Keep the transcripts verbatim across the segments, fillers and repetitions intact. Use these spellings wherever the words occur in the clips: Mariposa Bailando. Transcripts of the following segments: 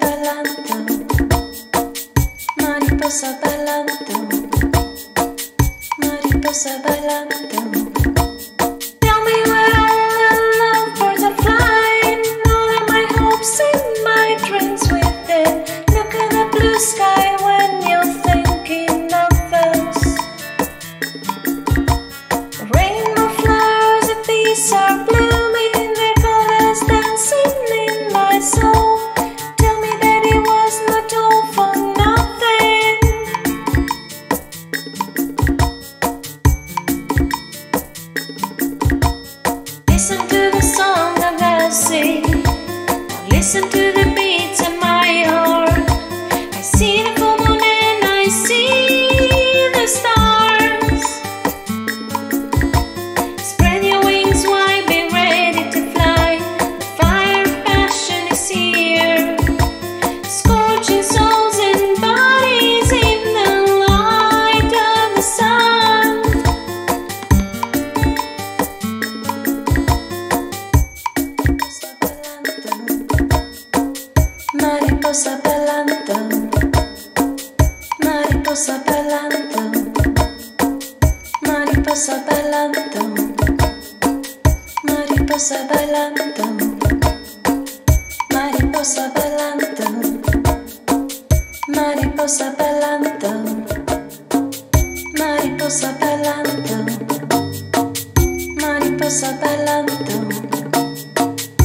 bailando, mariposa bailando, mariposa bailando. Listen to the song that I sing, listen to the beats in my heart. I see the full moon and I see the stars. Spread your wings wide, be ready to fly. The fire of passion is here, scorching souls and bodies in the light of the sun. Mariposa bailando, mariposa bailando, mariposa bailando, mariposa bailando, mariposa bailando, mariposa bailando, mariposa bailando, mariposa bailando, mariposa bailando.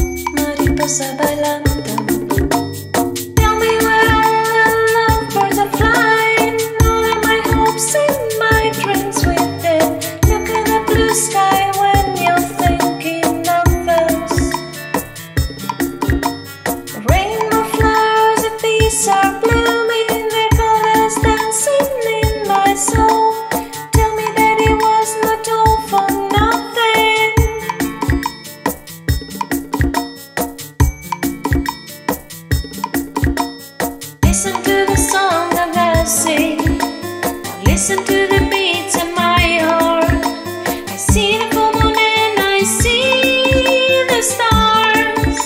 Listen to the song that I sing, listen to the beats in my heart. I see the full moon and I see the stars.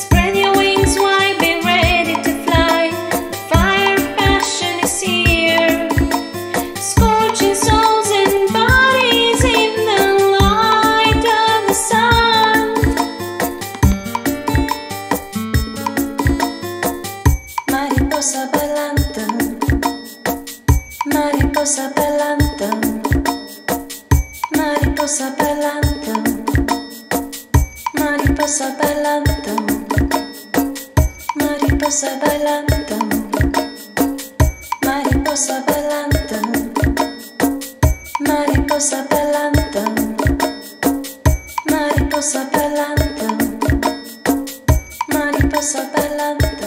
Spread your wings wide, be ready to fly. The fire of passion is here, scorching souls and bodies in the light of the sun. Mariposa bailando, mariposa bailando, mariposa bailando, mariposa bailando, mariposa bailando, mariposa bailando, mariposa bailando, mariposa bailando, mariposa bailando.